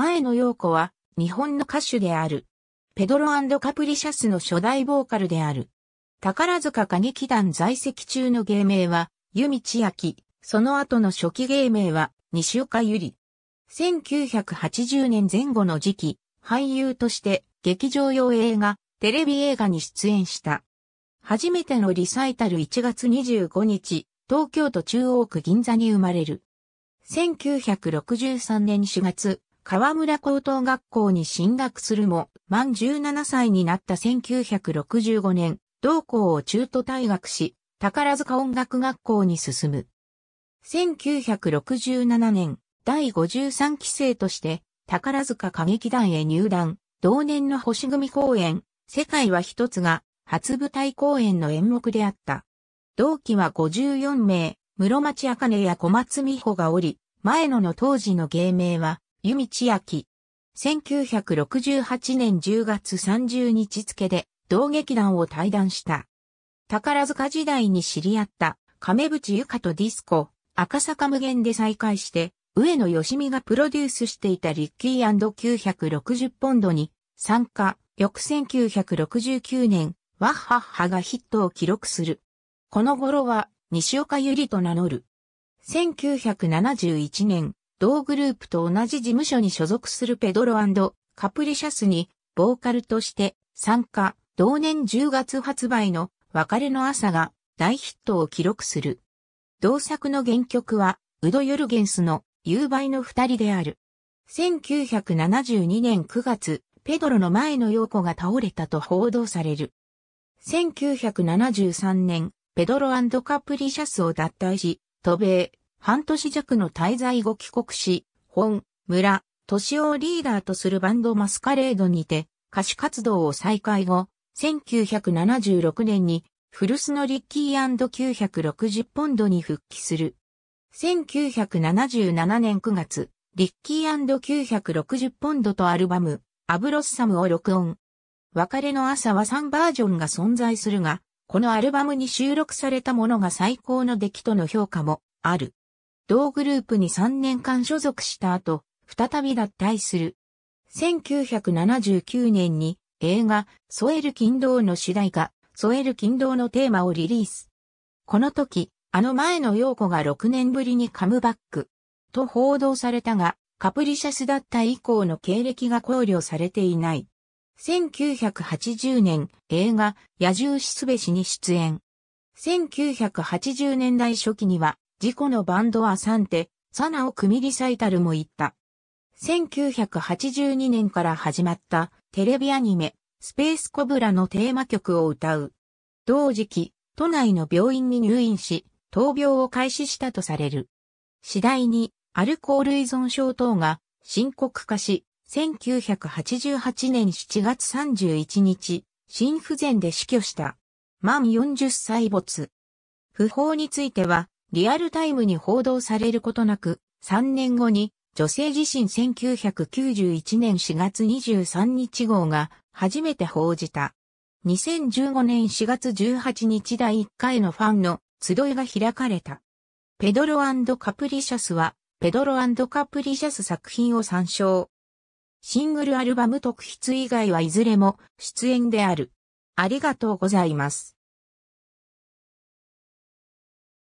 前野陽子は日本の歌手である。ペドロ&カプリシャスの初代ボーカルである。宝塚歌劇団在籍中の芸名は由美千秋、その後の初期芸名は西岡由里。1980年前後の時期、俳優として劇場用映画、テレビ映画に出演した。初めてのリサイタル1月25日、東京都中央区銀座に生まれる。1963年4月、川村高等学校に進学するも、満17歳になった1965年、同校を中途退学し、宝塚音楽学校に進む。1967年、第53期生として、宝塚歌劇団へ入団、同年の星組公演、世界は一つが、初舞台公演の演目であった。同期は54名、室町茜や小松美穂がおり、前野の当時の芸名は、由美千秋。1968年10月30日付で、同劇団を退団した。宝塚時代に知り合った、亀渕ゆかとディスコ、赤坂無限で再会して、上野よしみがプロデュースしていたリッキー&960ポンドに参加、翌1969年、ワッハッハがヒットを記録する。この頃は、西岡由里と名乗る。1971年、同グループと同じ事務所に所属するペドロ&カプリシャスに、ボーカルとして参加、同年10月発売の別れの朝が大ヒットを記録する。同作の原曲は、ウド・ヨルゲンスの夕張の二人である。1972年9月、ペドロの前野陽子が倒れたと報道される。1973年、ペドロ&カプリシャスを脱退し、渡米、半年弱の滞在後帰国し、本、村、敏夫をリーダーとするバンドマスカレードにて、歌手活動を再開後、1976年に、古巣のリッキー&960ポンドに復帰する。1977年9月、リッキー&960ポンドとアルバム、アブロッサムを録音。別れの朝は3バージョンが存在するが、このアルバムに収録されたものが最高の出来との評価もある。同グループに3年間所属した後、再び脱退する。1979年に映画、ソエル金堂の主題歌、ソエル金堂のテーマをリリース。この時、前野陽子が6年ぶりにカムバックと報道されたが、カプリシャスだった以降の経歴が考慮されていない。1980年映画野獣しすべしに出演。1980年代初期には自己のバンドASANTE-SANAを組リサイタルも行った。1982年から始まったテレビアニメスペースコブラのテーマ曲を歌う。同時期、都内の病院に入院し、闘病を開始したとされる。次第にアルコール依存症等が深刻化し、1988年7月31日、心不全で死去した。満40歳没。訃報については、リアルタイムに報道されることなく、3年後に女性自身1991年4月23日号が初めて報じた。2015年4月18日第1回のファンの集いが開かれた。ペドロ&カプリシャスは、ペドロ&カプリシャス作品を参照。シングルアルバム特筆以外はいずれも出演である。ありがとうございます。